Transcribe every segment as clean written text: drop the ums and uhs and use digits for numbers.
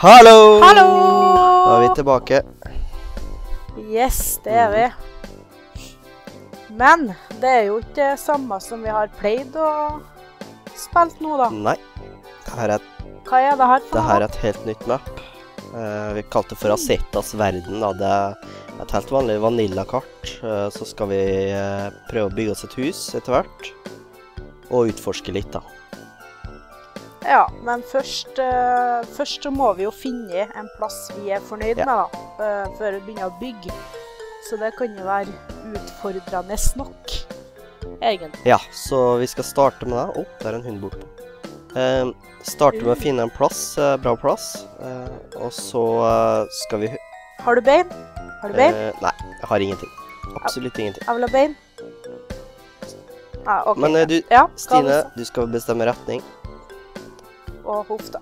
Hallo! Hallo! Da er vi tilbake. Yes, det er vi. Men det er jo ikke det samme som vi har pleid og spilt nå da. Nei. Hva er det her for? Det her er et helt nytt map. Vi kalte det for Acettaz Verden. Det er et helt vanlig vanilla-kart. Så skal vi prøve å bygge oss et hus etter hvert. Og utforske litt da. Ja, men først så må vi jo finne en plass vi er fornøyd med da, før vi begynner å bygge. Så det kan jo være utfordrende nok, egentlig. Ja, så vi skal starte med det. Åh, det er en hund borte. Starte med å finne en plass, bra plass, og så skal vi... Har du bein? Har du bein? Nei, jeg har ingenting. Absolutt ingenting. Jeg vil ha bein. Ah, okay. Men du, ja, Stine, du skal bestemme retning. Og hoff da.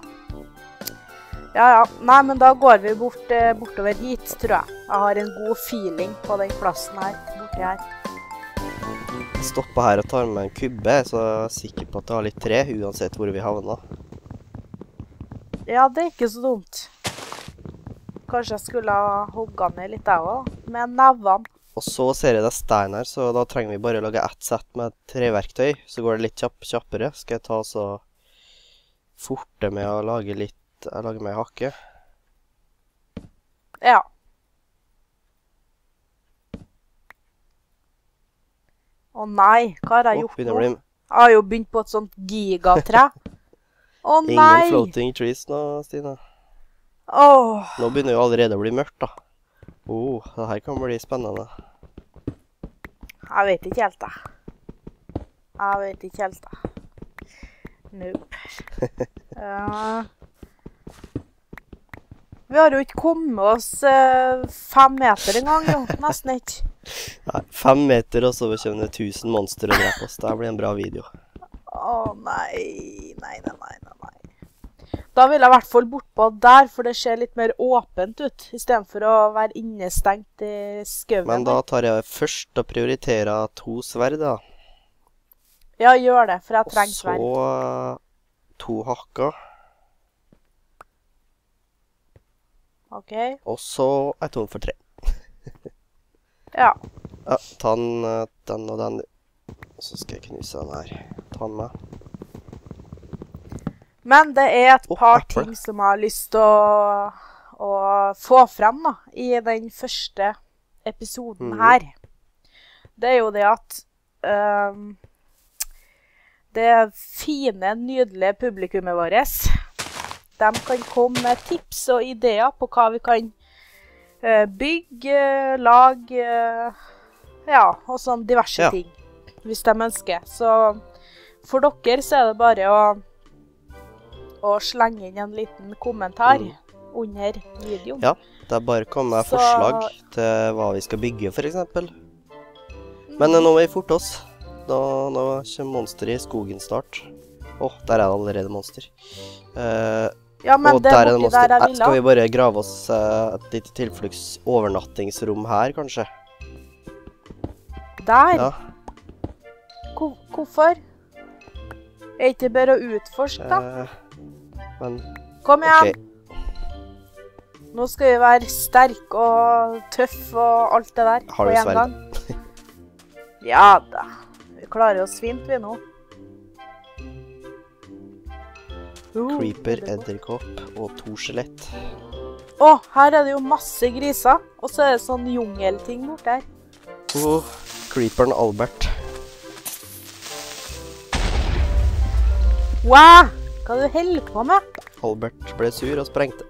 Ja, nei, men da går vi bortover hit, tror jeg. Jeg har en god feeling på den plassen her, borti her. Jeg stopper her og tar med en kubbe, så jeg er sikker på at jeg har litt tre, uansett hvor vi havner. Ja, det er ikke så dumt. Kanskje jeg skulle ha hogget ned litt der også, med nevene. Og så ser jeg det stein her, så da trenger vi bare å lage ett sett med treverktøy, så går det litt kjappere. Skal jeg ta så... forte med å lage litt, jeg lager meg hakke. Ja. Å nei, hva har jeg gjort nå? Jeg har jo begynt på et sånt gigatre. Å nei! Ingen floating trees nå, Stine. Åh. Nå begynner jo allerede å bli mørkt da. Åh, det her kan bli spennende. Jeg vet ikke helt da. Nope. Vi har jo ikke kommet oss 5 meter en gang, jo. Nesten ikke. Nei, 5 meter, og så kommer det 1000 monster og dreper oss. Det blir en bra video. Åh, nei. Nei. Da vil jeg i hvert fall bortpå der, for det ser litt mer åpent ut, i stedet for å være innestengt i skøven. Men da tar jeg først og prioriterer 2 sverd, da. Ja, gjør det, for jeg trenger sverd. Og så 2 hakker. Ok. Og så er 2 for 3. Ja. Ja, ta den og den. Og så skal jeg knuse den her. Ta den med. Men det er et par ting som jeg har lyst til å få frem da, i den første episoden her. Det er jo det at... det fine, nydelige publikummet våres. De kan komme med tips og ideer på hva vi kan bygge, lage, ja, og sånn diverse ting, hvis de ønsker. Så for dere så er det bare å slenge inn en liten kommentar under videoen. Ja, det er bare å komme med forslag til hva vi skal bygge, for eksempel. Men nå må vi forte oss. Nå kommer monster i skogen snart. Åh, der er det allerede monster. Ja, men det er borti der jeg vil da. Skal vi bare grave oss et litt tilfluktsovernattingsrom her, kanskje? Der? Ja. Hvorfor? Er ikke bare å utforske, da? Men... Kom igjen! Okay. Nå skal vi være sterk og tøff og alt det der. Har du sverden? Ja da. Klarer oss fint vi nå. Creeper, edderkopp og 2 skjelett. Åh, her er det jo masse griser. Og så er det sånn jungelting bort der. Åh, creeperen Albert. Wow, hva du holder på med? Albert ble sur og sprengte.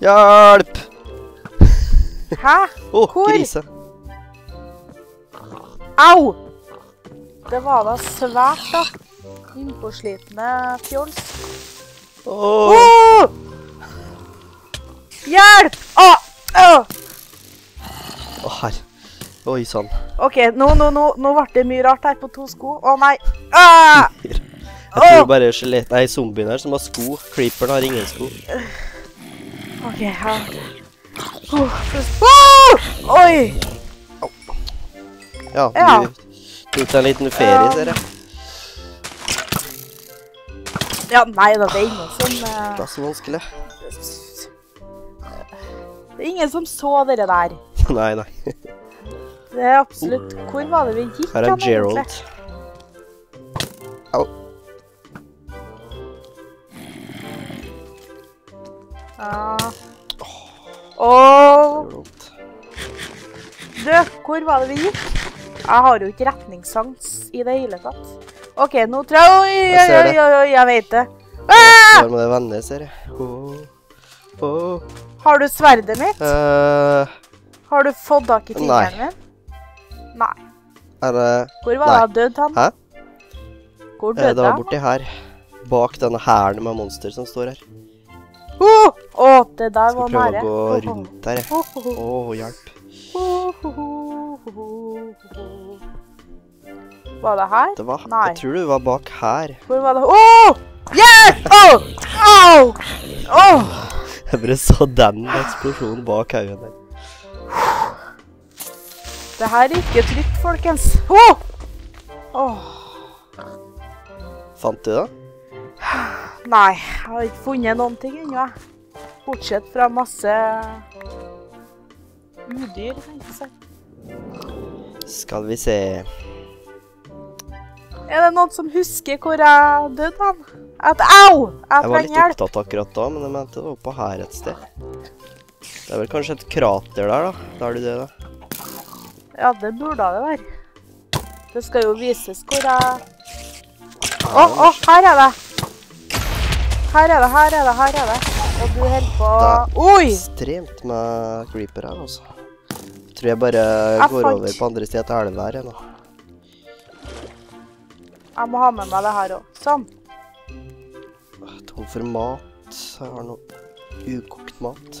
Hjelp! Hæ? Åh, grise. Au! Det var da svært da. Innpåslitende fjols. Åh! Hjelp! Åh, her. Oi, sånn. Ok, nå ble det mye rart her på 2 sko. Åh, nei. Jeg tror bare skjelett. Nei, zombien her som har sko. Creeperen har ingen sko. Ok, her. Oi! Ja, du tar en liten ferie, ser jeg. Ja, nei, da, det er ingen som... Det er så vanskelig. Det er ingen som så dere der. Nei, nei. Det er absolutt... Hvor var det vi gikk? Her er Gerald. Au. Ja. Åh. Død, hvor var det vi gikk? Jeg har jo ikke retningssans i det hele tatt. Ok, nå tror jeg jeg vet det. Hva med det venner, ser jeg? Har du sverdet mitt? Har du fått tak i tingene min? Nei. Hvor var det død han? Hæ? Hvor død han? Det var borti her. Bak denne herren med monster som står her. Åh, det der var nære. Skal prøve å gå rundt her, jeg. Åh, hjelp. Var det her? Det var, nei. Jeg tror du var bak her. Hvor var det? Åh! Hjelp! Åh! Åh! Åh! Jeg bare så den eksplosjonen bak haugen der. Det her er ikke trygt, folkens. Åh! Åh! Fant du det? Nei, jeg har ikke funnet noen ting ennå. Bortsett fra masse... udyr, tenkte jeg. Skal vi se... Er det noen som husker hvor jeg døde han? Au! Jeg var litt opptatt akkurat da, men jeg mente det var oppe her et sted. Det er vel kanskje et krater der da, da er det det da. Ja, det burde det være. Det skal jo vises hvor jeg... Åh, her er det! Her er det. Og du holder på... Oi! Det er ekstremt med creeper her, altså. Jeg tror jeg bare går over på andre siden til elve her nå. Jeg må ha med meg det her også. Sånn. Tom for mat. Jeg har noe ukokt mat.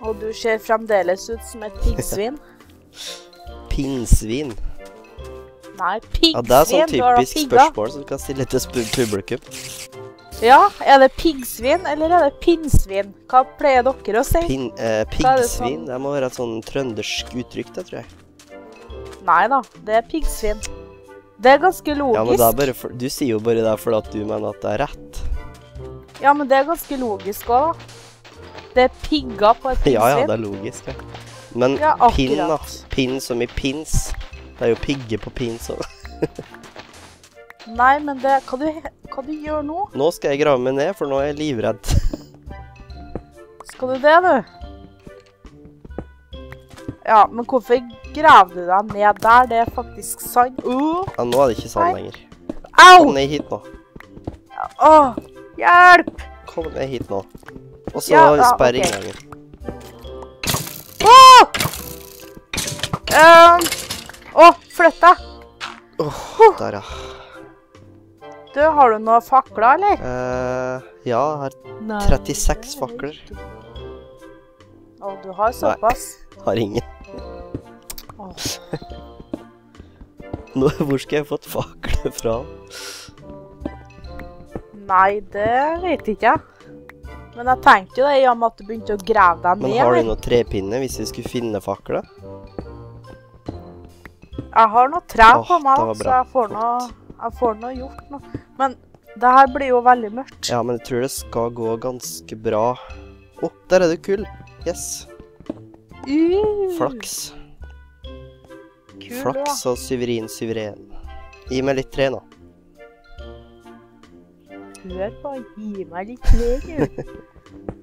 Og du ser fremdeles ut som et pinnsvin. Pinnsvin? Nei, piggsvin. Ja, det er sånn typisk spørsmål som kan stille til publikum. Ja, er det piggsvin eller er det pinnsvin? Hva pleier dere å si? Piggsvin, det må være et sånn trøndersk uttrykk, det tror jeg. Nei da, det er piggsvin. Det er ganske logisk. Ja, men det er bare for, du sier jo bare det fordi at du mener at det er rett. Ja, men det er ganske logisk også, da. Det er pigga på et pinnsvin. Ja, ja, det er logisk, ja. Men ja, pinn, da. Pinn som i pins. Det er jo pigge på pins, også. Nei, men det... Hva du gjør nå? Nå skal jeg grave meg ned, for nå er jeg livredd. Skal du det, du? Ja, men hvorfor... Grav du deg ned der, det er faktisk sand. Ja, nå er det ikke sand lenger. Au! Kom ned hit nå. Åh, hjelp! Kom ned hit nå. Og så sperre inngangen. Åh, flytt deg. Der ja. Du, har du noen fakler, eller? Ja, jeg har 36 fakler. Åh, du har såpass. Nei, har ingen. Nå, hvor skal jeg fått fakle fra? Nei, det vet jeg ikke. Men jeg tenkte jo det i om at du begynte å grave deg ned. Men har du noen trepinner hvis vi skulle finne fakle? Jeg har noen tre på meg, så jeg får noe gjort nå. Men det her blir jo veldig mørkt. Ja, men jeg tror det skal gå ganske bra. Åh, der er det kull. Yes. Flaks. Flaks og syverin. Gi meg litt tre nå. Hør på, gi meg litt tre, du.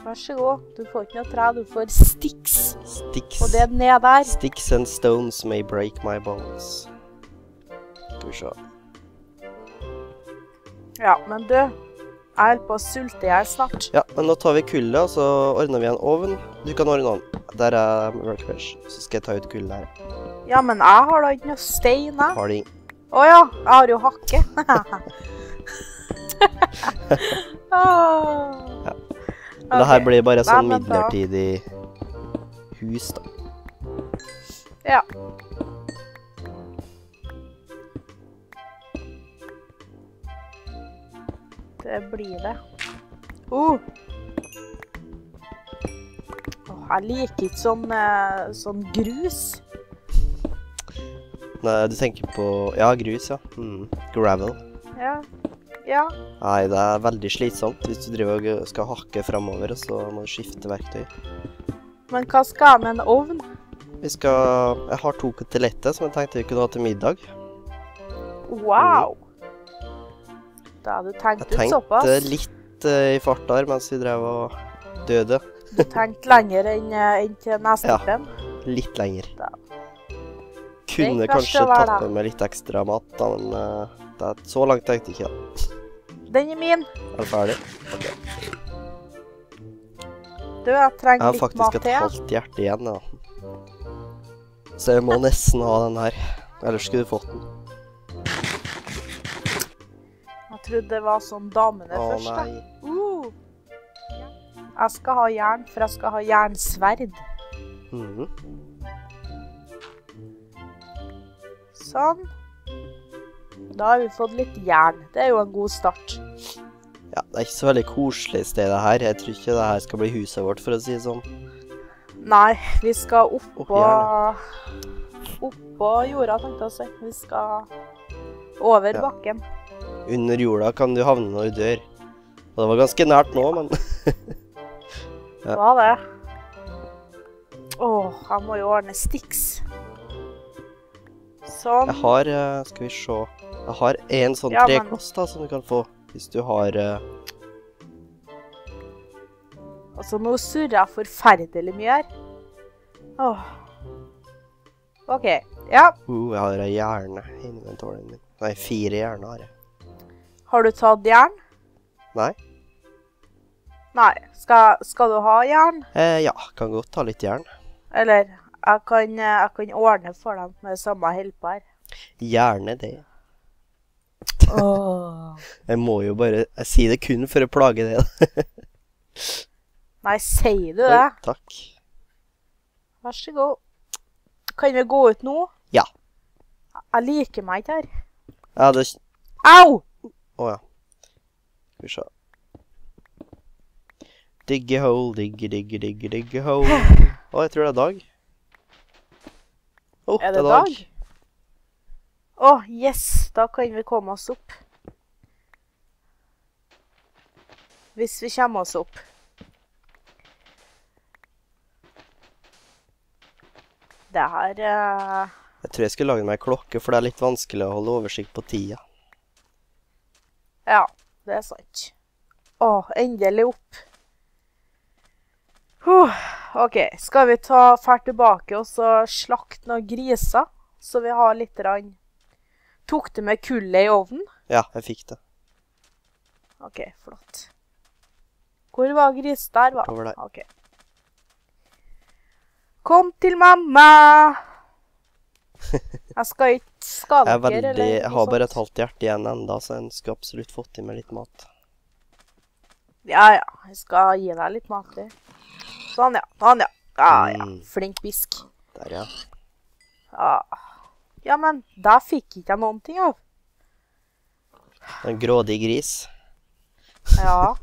Vær så god, du får ikke noe tre, du får sticks. Sticks. Og det ned der. Sticks and stones may break my bones. Skal vi se. Ja, men du, jeg holder på å sulte jeg snart. Ja, men nå tar vi kullet, og så ordner vi en ovn. Du kan ordne den. Der er workbench, så skal jeg ta ut kullet her. Ja, men jeg har da ikke noe stein, jeg. Har de? Åja, jeg har jo hakke. Ja. Men det her blir bare sånn midlertidig hus, da. Ja. Det blir det. Jeg liker ikke sånn grus. Nei, du tenker på... Ja, grus, ja. Gravel. Ja. Ja. Nei, det er veldig slitsomt hvis du driver og skal hakke fremover, så må du skifte verktøy. Men hva skal med en ovn? Jeg har 2 koteletter som jeg tenkte vi kunne ha til middag. Wow! Da hadde du tenkt ut såpass. Jeg tenkte litt i fart der mens vi drev og døde. Du tenkte lenger enn til neste frem? Ja, litt lenger. Da. Kunne kanskje tappe med litt ekstra mat, da, men det er så langt jeg tenkte ikke da. Den er min! Er du ferdig? Ok. Du, jeg trenger litt mat til. Jeg har faktisk et halvt hjerte igjen, ja. Så jeg må nesten ha den her. Ellers skulle du fått den. Jeg trodde det var sånn damene først, da. Å, nei. Jeg skal ha jern, for jeg skal ha jernsverd. Sånn. Da har vi fått litt jern. Det er jo en god start. Ja, det er ikke så veldig koselig stedet her. Jeg tror ikke det her skal bli huset vårt, for å si det sånn. Nei, vi skal oppå jorda, tenkte jeg å si. Vi skal over bakken. Under jorda kan du havne når du dør. Og det var ganske nært nå, men... Det var det. Åh, jeg må jo ordne sticks. Sånn. Jeg har, skal vi se, jeg har en sånn trekloss da, som du kan få, hvis du har... Altså, nå surrer jeg forferdelig mye her. Åh. Ok, ja. Jeg har en hjerne i inventoren min. Nei, 4 hjerner har jeg. Har du tatt jern? Nei. Nei, skal du ha jern? Ja, kan godt ta litt jern. Eller... Jeg kan ordne for dem med samme hjelp her. Gjerne det. Åh. Jeg må jo bare... Jeg sier det kun for å plage det. Nei, sier du det? Takk. Vær så god. Kan vi gå ut nå? Ja. Jeg liker meg ikke her. Ja, det... Au! Åja. Skal vi se. Digge hole, digge, digge, digge, digge hole. Åh, jeg tror det er dag. Er det dag? Åh, yes! Da kan vi komme oss opp. Hvis vi kommer oss opp. Det her... Jeg tror jeg skulle lage meg en klokke, for det er litt vanskelig å holde oversikt på tida. Ja, det er sant. Åh, endelig opp. Ok, skal vi ta ferd tilbake og så slakte noen griser, så vi har litt rann. Tok det med kullet i ovnen? Ja, jeg fikk det. Ok, flott. Hvor var gris? Der var den. Ok. Kom til mamma! Jeg skal ikke skade dere eller noe sånt. Jeg har bare et halvt hjerte igjen enda, så jeg skal absolutt få til med litt mat. Ja, ja. Jeg skal gi deg litt mat til. Sånn, ja. Sånn, ja. Ah, ja. Flink bisk. Der, ja. Ah. Ja, men der fikk ikke jeg noen ting av. En grådig gris. Ja.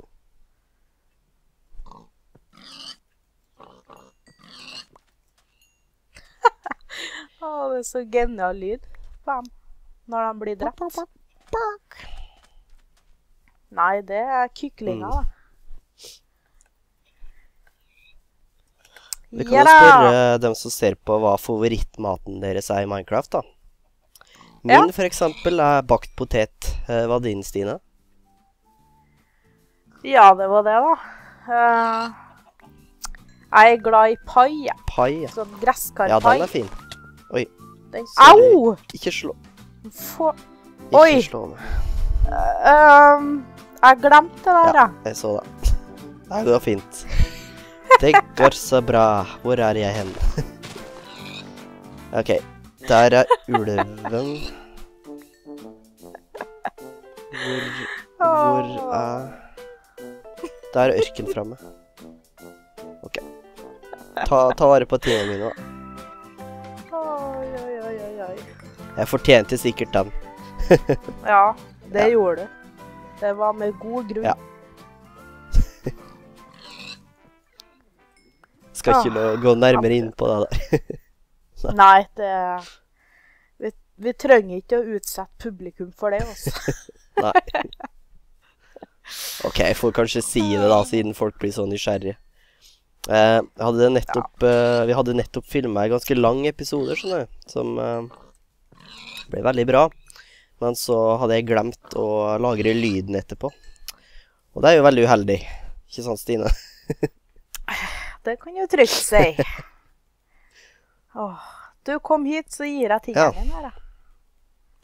Åh, det er så genial lyd. Bam. Når den blir drept. Nei, det er kyklinga, da. Vi kan jo spørre dem som ser på hva favorittmaten deres er i Minecraft, da. Min for eksempel er bakt potet. Hva din, Stine? Ja, det var det, da. Jeg er glad i pai, ja. Pai, ja. Sånn gresskarpai. Ja, den er fin. Oi. Au! Ikke slå. Oi! Ikke slå meg. Jeg glemte det der, da. Ja, jeg så det. Nei, det var fint. Det går så bra. Hvor er jeg hen? Ok, der er ulven. Hvor er... Der er ørken fremme. Ok. Ta vare på tiden min nå. Jeg fortjente sikkert den. Ja, det gjorde du. Det var med god grunn. Ja. Skal ikke gå nærmere inn på det der. Nei, vi trenger ikke å utsette publikum for det også. Nei. Ok, jeg får kanskje si det da, siden folk blir så nysgjerrige. Vi hadde nettopp filmet en ganske lang episode, skjønner du, som ble veldig bra. Men så hadde jeg glemt å lagre lyden etterpå. Og det er jo veldig uheldig. Ikke sant, Stine? Det kan jo trygt si. Åh, du kom hit, så gir jeg tingene her, da.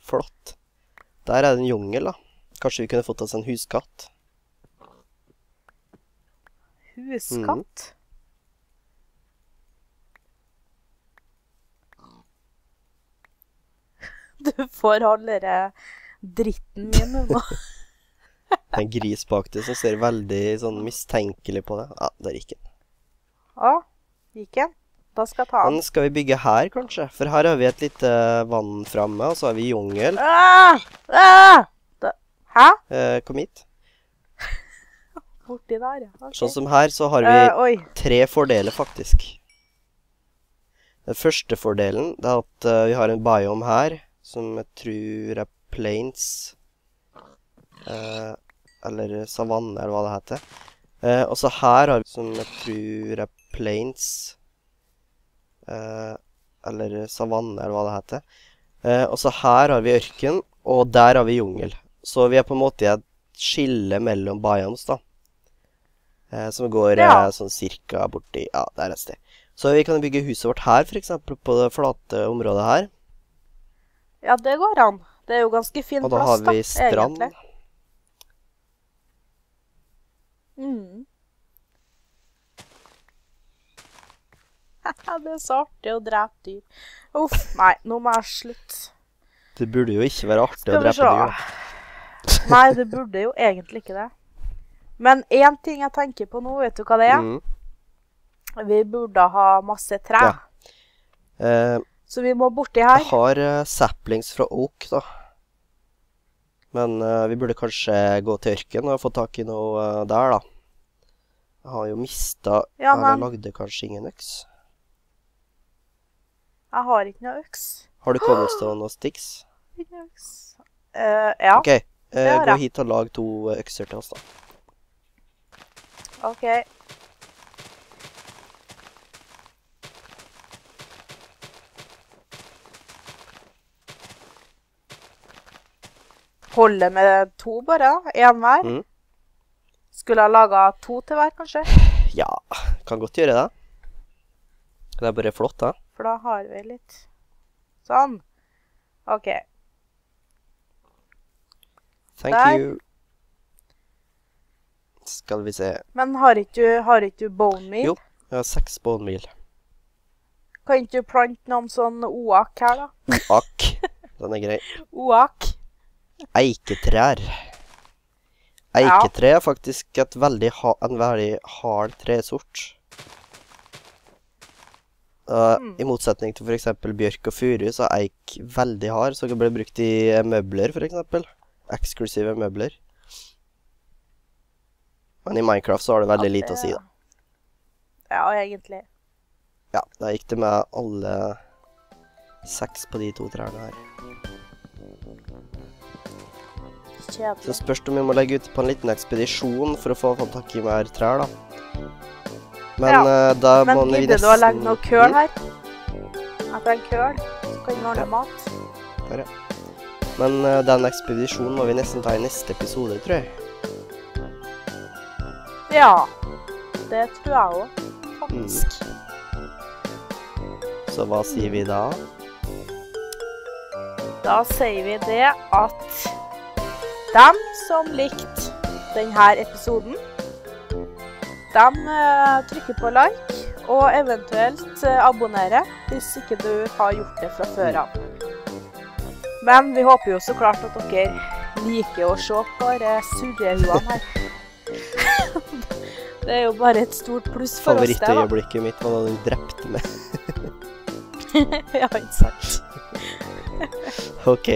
Flott. Der er det en jungel, da. Kanskje vi kunne fått oss en huskatt. Huskatt? Du får allerede dritten min nå. Det er en gris bak deg som ser veldig sånn mistenkelig på det. Ja, der gikk den. Å, gikk den. Da skal jeg ta den. Den skal vi bygge her, kanskje. For her har vi et lite vann fremme, og så har vi jungel. Hæ? Kom hit. Borti der, ja. Okay. Sånn som her, så har vi tre fordeler, faktisk. Den første fordelen er at vi har en biome her, som jeg tror er plains, eller savanne, eller hva det heter. Og så her har vi, som jeg tror er plains, eller savanne, eller hva det heter. Og så her har vi ørken, og der har vi jungel. Så vi er på en måte i et skille mellom biomes, da. Som går sånn cirka borti, ja, det er et sted. Så vi kan bygge huset vårt her, for eksempel, på det flate området her. Ja, det går an. Det er jo ganske fin plass, da, egentlig. Og da har vi strand. Det er så artig å drepe dyr. Uff, nei, nå må jeg slutt. Det burde jo ikke være artig å drepe dyr. Nei, det burde jo egentlig ikke det. Men en ting jeg tenker på nå, vet du hva det er? Vi burde ha masse tre. Så vi må borti her. Jeg har saplings fra oak, da. Men vi burde kanskje gå til ørken og få tak i noe der, da. Jeg har jo mistet... Ja, men... Jeg lagde kanskje ingen øks. Jeg har ikke noe øks. Har du cobblestone og sticks? Ikke noe øks. Ja. Ok, gå hit og lag 2 økser til oss, da. Ok. Holde med 2 bare, en hver. Skulle ha laget 2 til hver, kanskje? Ja, kan godt gjøre det. Det er bare flott, da. For da har vi litt. Sånn. Ok. Thank you. Skal vi se. Men har ikke du bone meal? Jo, jeg har 6 bone meal. Kan ikke du plante noen sånn oak her, da? Oak. Den er grei. Oak. Eiketrær. Eiketre er faktisk en veldig hard tresort. I motsetning til for eksempel bjørk og furu, så er eik veldig hard, så kan bli brukt i møbler, for eksempel. Eksklusive møbler. Men i Minecraft så har det veldig lite å si, da. Ja, egentlig. Ja, da gikk det med alle 6 på de 2 trærne her. Så spørs det om vi må legge ut på en liten ekspedisjon for å få tak i mer trær, da. Men gidder du å legge noe køl her? At det er en køl, så kan vi ordne mat. Der, ja. Men den ekspedisjonen må vi nesten ta i neste episode, tror jeg. Ja, det tror jeg også, faktisk. Så hva sier vi da? Da sier vi det at... De som likte denne episoden, de trykker på like og eventuelt abonnerer hvis ikke du har gjort det fra før av. Men vi håper jo så klart at dere liker å se på de surrehuene her. Det er jo bare et stort pluss for oss det, da. Favorittøyeblikket mitt var da du drepte meg. Ja, ikke sant. Ok.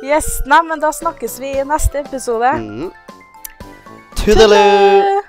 Yes, nei, men da snakkes vi i neste episode. Tudelu!